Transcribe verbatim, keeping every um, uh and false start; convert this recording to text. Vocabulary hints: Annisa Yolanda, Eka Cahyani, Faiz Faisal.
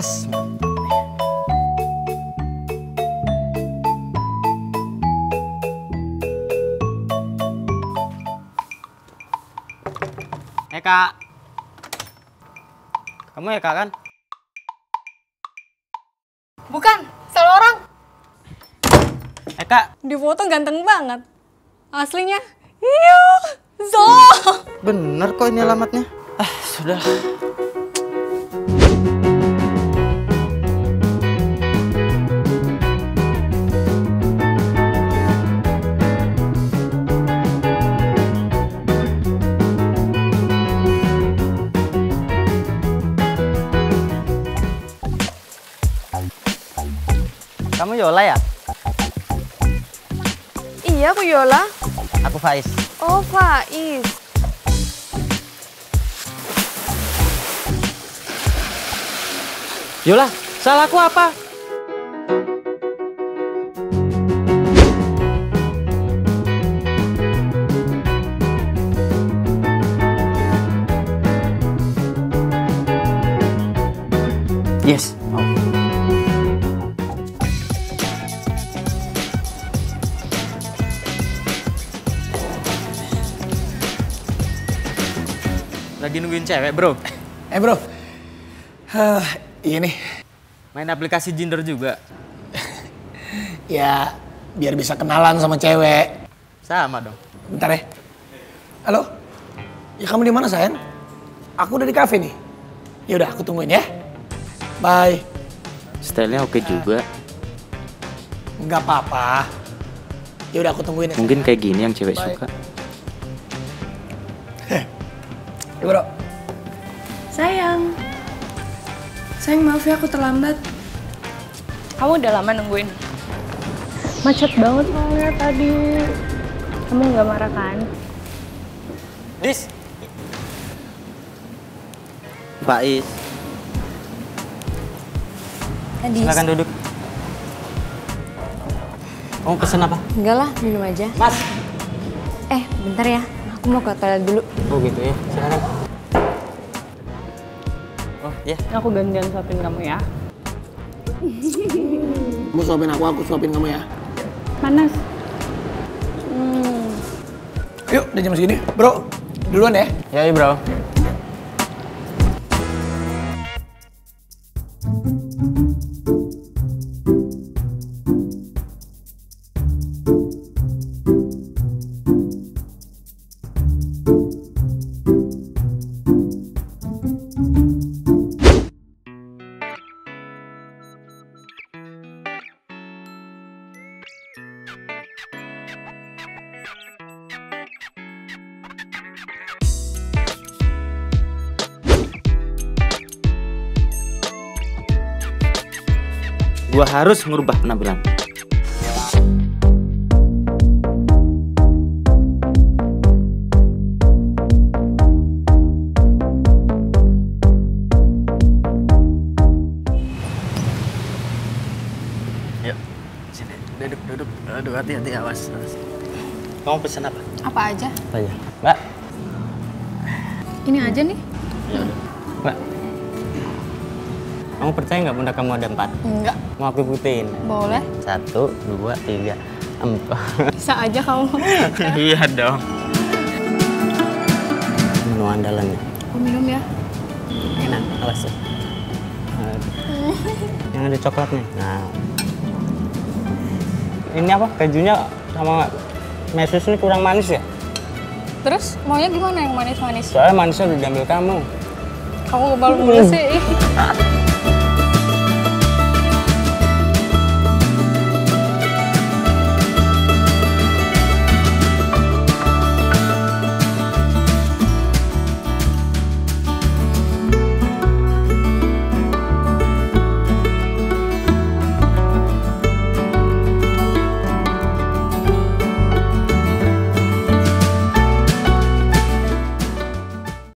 Yes. Eka. Kamu Eka kan? Bukan, salah orang. Eka. Di foto ganteng banget. Aslinya, iyo, zo. Bener kok ini alamatnya. Ah, sudah. Kamu Yola ya? Iya, aku Yola. Aku Faiz. Oh, Faiz. Yola, salahku apa? Yes. Lagi nungguin cewek, bro. Eh, bro. Uh, iya nih. Main aplikasi Tinder juga? Ya, biar bisa kenalan sama cewek. Sama dong. Bentar ya. Halo? Ya, kamu di mana, sayang? Aku udah di cafe nih. Ya udah, aku tungguin ya. Bye. Stylenya oke okay juga. Nggak apa-apa. Ya udah, aku tungguin ya. Mungkin kayak gini yang cewek Bye. Suka. Ya, bro. Sayang. Sayang, maaf ya aku terlambat. Kamu udah lama nungguin? Macet banget soalnya tadi. Kamu nggak marah kan? Dis. Faiz. Dis. Silakan duduk. Kamu pesen apa? Enggak lah, minum aja. Mas. Eh, bentar ya. Aku mau ke toilet dulu. Oh gitu ya, silahkan. Oh iya. Aku gantian suapin kamu ya. Kamu suapin aku, aku suapin kamu ya. Panas. Hmm. Yuk, udah jam segini. Bro, duluan ya. Yoi bro. Gua harus merubah penampilan. Yuk, sini duduk duduk. Aduh, hati-hati, awas. Kamu pesen apa? Apa aja? Tanya, Mbak. Ini aja nih. Ya udah, Mbak. Kamu percaya nggak bunda kamu ada empat? Enggak. Mau aku ikutin? Boleh. Satu, dua, tiga, empat. Bisa aja kamu. Iya dong. Menu andalannya. Aku minum ya. Enak, awas ya. Yang ada coklatnya. Nah. Ini apa? Kejunya sama mesus ini kurang manis ya? Terus maunya gimana yang manis-manis? Soalnya manisnya udah diambil kamu. Kamu kebal mulu sih.